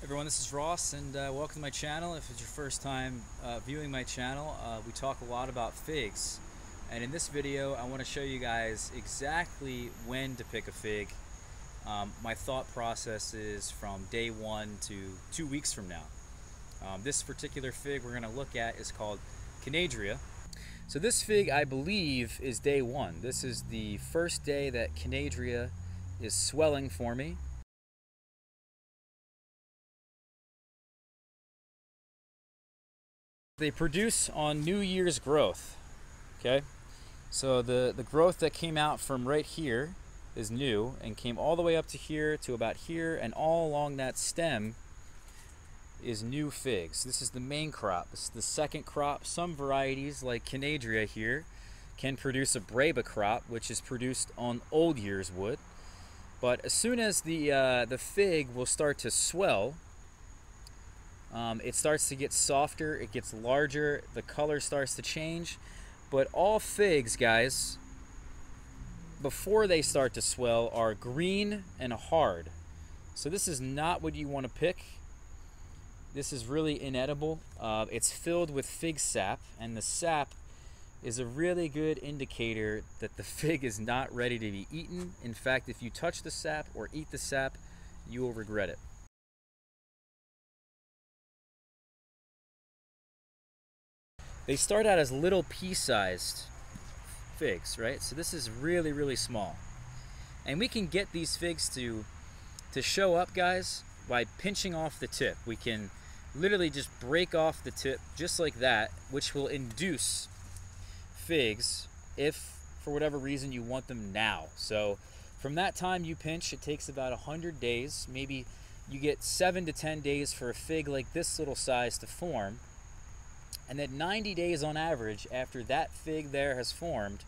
Everyone, this is Ross, and welcome to my channel. If it's your first time viewing my channel, we talk a lot about figs, and in this video I want to show you guys exactly when to pick a fig. My thought process is from day one to 2 weeks from now. This particular fig we're going to look at is called Conadria. So this fig, I believe, is day one. This is the first day that Conadria is swelling for me. They produce on New Year's growth, okay? So the growth that came out from right here is new and came all the way up to here to about here, and all along that stem is new figs. This is the main crop. This is the second crop. Some varieties like Conadria here can produce a Braba crop, which is produced on Old Year's wood. But as soon as the fig will start to swell, it starts to get softer, it gets larger, the color starts to change. But all figs, guys, before they start to swell, are green and hard. So this is not what you want to pick. This is really inedible. It's filled with fig sap, and the sap is a really good indicator that the fig is not ready to be eaten. In fact, if you touch the sap or eat the sap, you will regret it. They start out as little pea-sized figs, right? So this is really, really small. And we can get these figs to show up, guys, by pinching off the tip. We can literally just break off the tip just like that, which will induce figs if, for whatever reason, you want them now. So from that time you pinch, it takes about 100 days. Maybe you get 7 to 10 days for a fig like this little size to form. And then 90 days on average after that fig there has formed,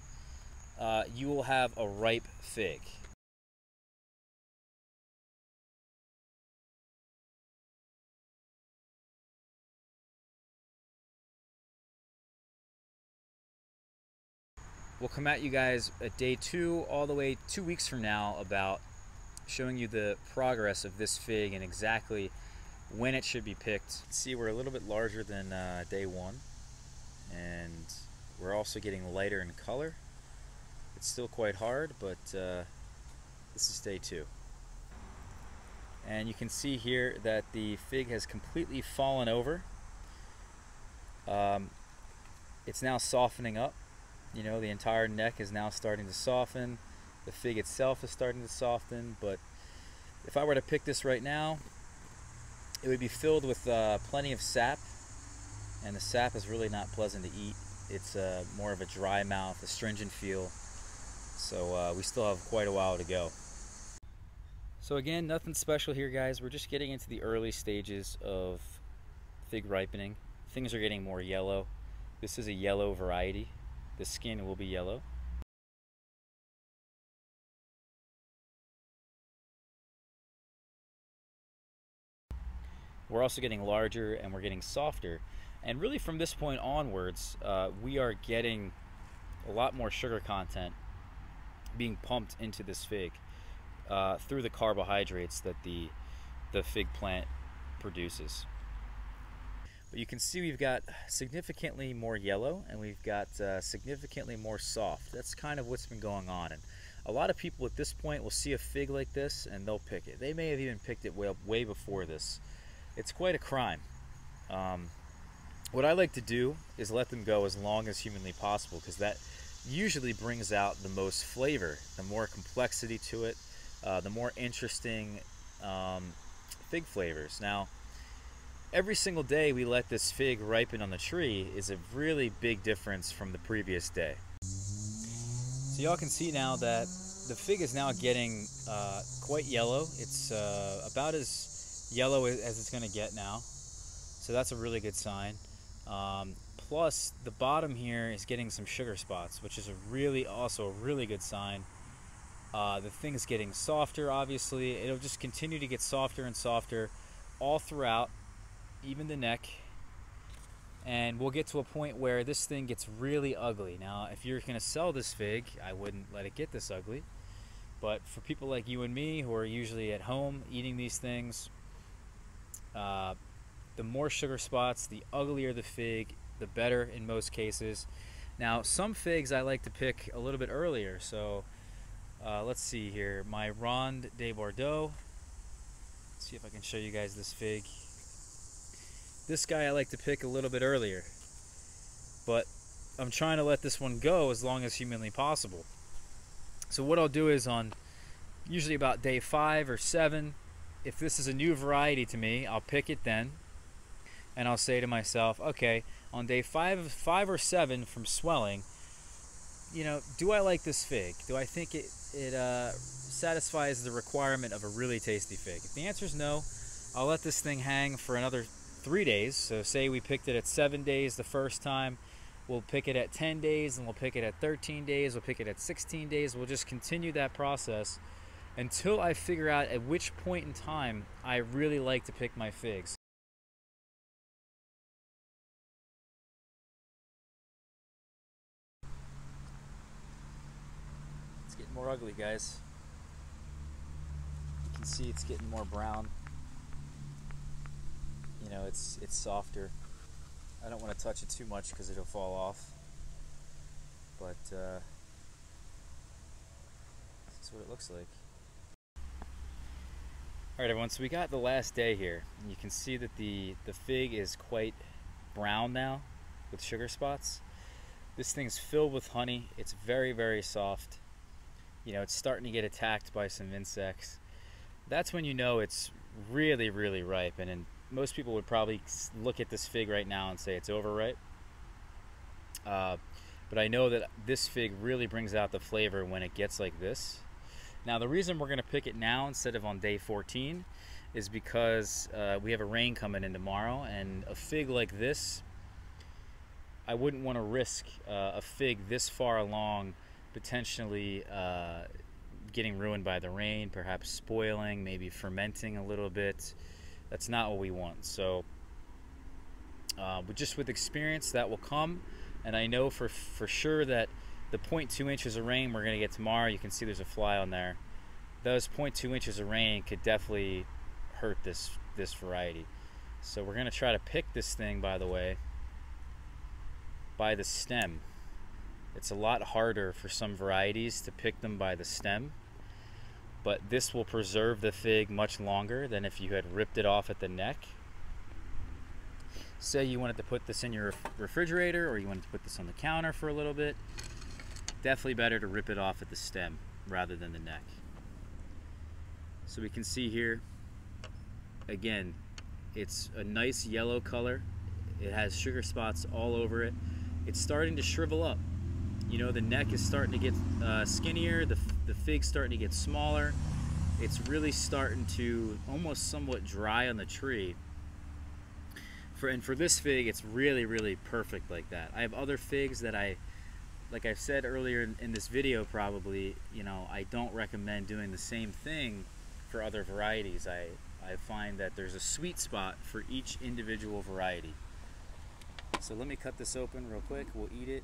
you will have a ripe fig. We'll come at you guys at day two all the way 2 weeks from now about showing you the progress of this fig and exactly when it should be picked. See, we're a little bit larger than day one, and we're also getting lighter in color. It's still quite hard, but this is day two. And you can see here that the fig has completely fallen over. It's now softening up. You know, the entire neck is now starting to soften. The fig itself is starting to soften, but if I were to pick this right now, it would be filled with plenty of sap, and the sap is really not pleasant to eat. It's more of a dry mouth, astringent feel, so we still have quite a while to go. So again, nothing special here, guys. We're just getting into the early stages of fig ripening. Things are getting more yellow. This is a yellow variety. The skin will be yellow. We're also getting larger, and we're getting softer. And really from this point onwards, we are getting a lot more sugar content being pumped into this fig through the carbohydrates that the fig plant produces. But you can see we've got significantly more yellow, and we've got significantly more soft. That's kind of what's been going on. And a lot of people at this point will see a fig like this and they'll pick it. They may have even picked it way before this. It's quite a crime. What I like to do is let them go as long as humanly possible, because that usually brings out the most flavor, the more complexity to it, the more interesting fig flavors. Now, every single day we let this fig ripen on the tree is a really big difference from the previous day. So y'all can see now that the fig is now getting quite yellow. It's about as yellow as it's going to get now, so that's a really good sign. Plus the bottom here is getting some sugar spots, which is also a really good sign. The thing is getting softer. Obviously it'll just continue to get softer and softer all throughout, even the neck, and we'll get to a point where this thing gets really ugly. Now if you're going to sell this fig, I wouldn't let it get this ugly, but for people like you and me who are usually at home eating these things, The more sugar spots, the uglier the fig, the better in most cases. Now, some figs I like to pick a little bit earlier. So let's see here, my Ronde de Bordeaux. Let's see if I can show you guys this fig. This guy I like to pick a little bit earlier, but I'm trying to let this one go as long as humanly possible. So what I'll do is on usually about day 5 or 7, if this is a new variety to me, I'll pick it then, and I'll say to myself, okay, on day 5 or 7 from swelling, you know, do I like this fig? Do I think it satisfies the requirement of a really tasty fig? If the answer is no, I'll let this thing hang for another 3 days. So say we picked it at 7 days the first time, we'll pick it at 10 days, and we'll pick it at 13 days, we'll pick it at 16 days. We'll just continue that process until I figure out at which point in time I really like to pick my figs. It's getting more ugly, guys. You can see it's getting more brown. You know, it's softer. I don't want to touch it too much because it'll fall off, but this is what it looks like. All right, everyone, so we got the last day here, and you can see that the fig is quite brown now with sugar spots. This thing's filled with honey. It's very, very soft. You know, it's starting to get attacked by some insects. That's when you know it's really, really ripe, and in most people would probably look at this fig right now and say it's overripe. But I know that this fig really brings out the flavor when it gets like this. Now, the reason we're going to pick it now instead of on day 14 is because we have a rain coming in tomorrow, and a fig like this, I wouldn't want to risk a fig this far along potentially getting ruined by the rain, perhaps spoiling, maybe fermenting a little bit. That's not what we want. So but just with experience, that will come. And I know for sure that the 0.2 inches of rain we're going to get tomorrow, you can see there's a fly on there. Those 0.2 inches of rain could definitely hurt this variety. So we're going to try to pick this thing, by the way, by the stem. It's a lot harder for some varieties to pick them by the stem, but this will preserve the fig much longer than if you had ripped it off at the neck. Say you wanted to put this in your refrigerator, or you wanted to put this on the counter for a little bit, definitely better to rip it off at the stem rather than the neck. So we can see here, again, it's a nice yellow color. It has sugar spots all over it. It's starting to shrivel up. You know, the neck is starting to get skinnier, the fig's starting to get smaller. It's really starting to almost somewhat dry on the tree. And for this fig, it's really, really perfect like that. I have other figs that like I've said earlier in this video probably, you know, I don't recommend doing the same thing for other varieties. I find that there's a sweet spot for each individual variety. So let me cut this open real quick, we'll eat it.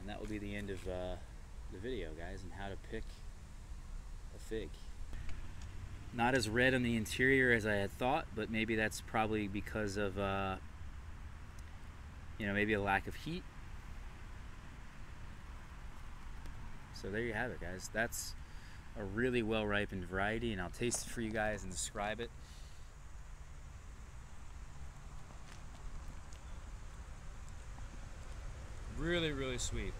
And that will be the end of the video, guys, and how to pick a fig. Not as red on the interior as I had thought, but maybe that's probably because of, you know, maybe a lack of heat. So there you have it, guys. That's a really well-ripened variety, and I'll taste it for you guys and describe it. Really, really sweet.